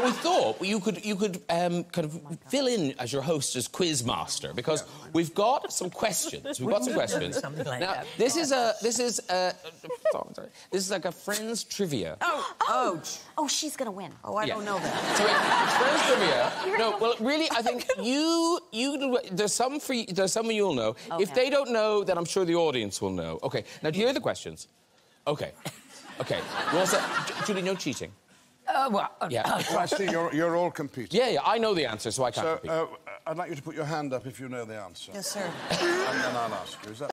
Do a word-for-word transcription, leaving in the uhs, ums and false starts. But we thought you could you could um, kind of oh fill in as your host as quiz master, because yeah. we've got some questions. We've got some questions. Like now that. this is a this is a sorry, this is like a Friends trivia. Oh oh oh, she's gonna win. Oh, I yeah. don't know that. So it's Friends trivia. No, well, really, I think you you there's some for you, there's some you'll know. Okay. If they don't know, then I'm sure the audience will know. Okay, now do you hear the questions? Okay, okay. We're all set. Julie, no cheating. Uh, well, uh, yeah. Uh, well, I see, you're, you're all competing. Yeah, yeah, I know the answer, so I can't so, compete. So, uh, I'd like you to put your hand up if you know the answer. Yes, sir. And then I'll ask you. Is that